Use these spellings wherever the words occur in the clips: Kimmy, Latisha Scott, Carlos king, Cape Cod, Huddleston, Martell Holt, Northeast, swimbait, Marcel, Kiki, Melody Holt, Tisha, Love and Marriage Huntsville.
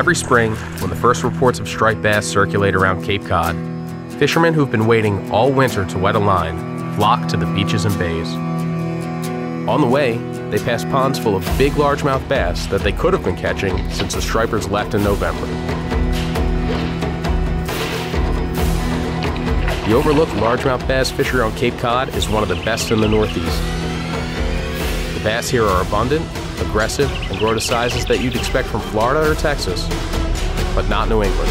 Every spring, when the first reports of striped bass circulate around Cape Cod, fishermen who've been waiting all winter to wet a line flock to the beaches and bays. On the way, they pass ponds full of big largemouth bass that they could have been catching since the stripers left in November. The overlooked largemouth bass fishery on Cape Cod is one of the best in the Northeast. The bass here are abundant, aggressive, and grow to sizes that you'd expect from Florida or Texas, but not New England.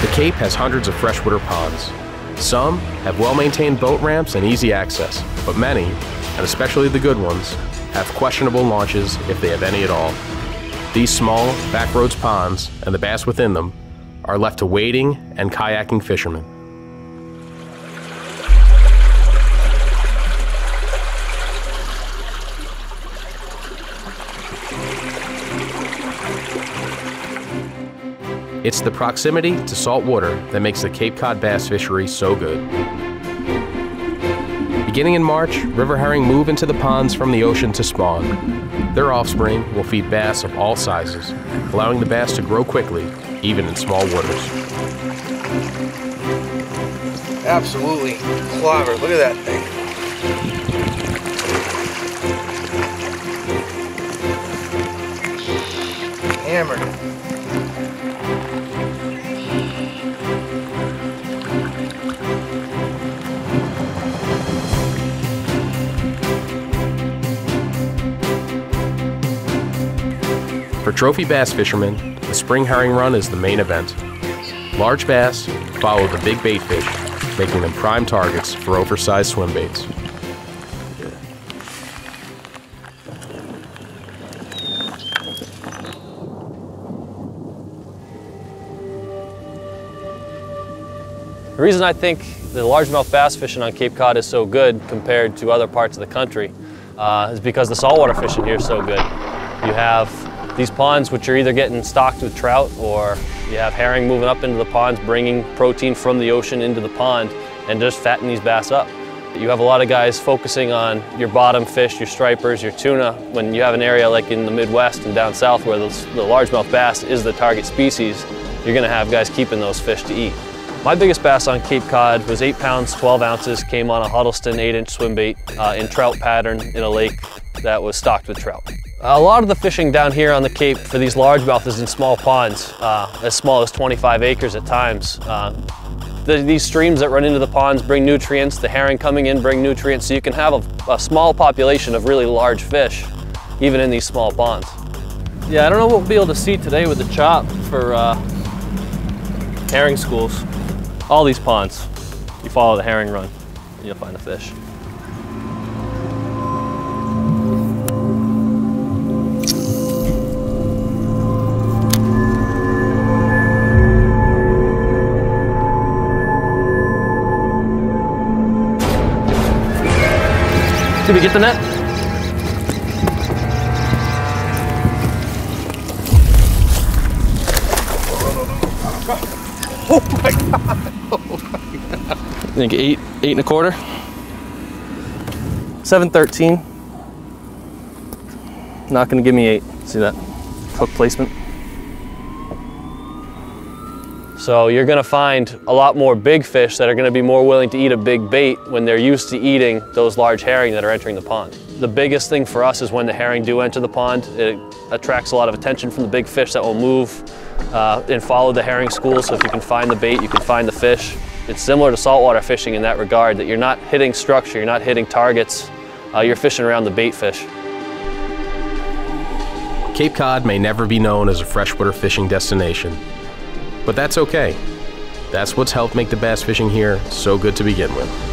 The Cape has hundreds of freshwater ponds. Some have well-maintained boat ramps and easy access, but many, and especially the good ones, have questionable launches if they have any at all. These small, backroads ponds, and the bass within them, are left to wading and kayaking fishermen. It's the proximity to salt water that makes the Cape Cod bass fishery so good. Beginning in March, river herring move into the ponds from the ocean to spawn. Their offspring will feed bass of all sizes, allowing the bass to grow quickly, even in small waters. Absolutely clobbered. Look at that thing. Hammered. For trophy bass fishermen, the spring herring run is the main event. Large bass follow the big bait fish, making them prime targets for oversized swim baits. The reason I think the largemouth bass fishing on Cape Cod is so good compared to other parts of the country is because the saltwater fishing here is so good. You have these ponds, which are either getting stocked with trout, or you have herring moving up into the ponds, bringing protein from the ocean into the pond and just fatten these bass up. You have a lot of guys focusing on your bottom fish, your stripers, your tuna, when you have an area like in the Midwest and down south where the largemouth bass is the target species. You're going to have guys keeping those fish to eat. My biggest bass on Cape Cod was 8 pounds, 12 ounces, came on a Huddleston 8-inch swim bait in trout pattern in a lake that was stocked with trout. A lot of the fishing down here on the Cape for these largemouth is in small ponds, as small as 25 acres at times. These streams that run into the ponds bring nutrients, the herring coming in bring nutrients, so you can have a small population of really large fish, even in these small ponds. Yeah, I don't know what we'll be able to see today with the chop for herring schools. All these ponds, you follow the herring run, and you'll find the fish. Did we get the net? Oh my God! Oh my God! I think eight and a quarter. 713. Not gonna give me 8. See that hook placement? So you're gonna find a lot more big fish that are gonna be more willing to eat a big bait when they're used to eating those large herring that are entering the pond. The biggest thing for us is when the herring do enter the pond, it attracts a lot of attention from the big fish that will move and follow the herring school. So if you can find the bait, you can find the fish. It's similar to saltwater fishing in that regard, that you're not hitting structure, you're not hitting targets, you're fishing around the bait fish. Cape Cod may never be known as a freshwater fishing destination, but that's okay. That's what's helped make the bass fishing here so good to begin with.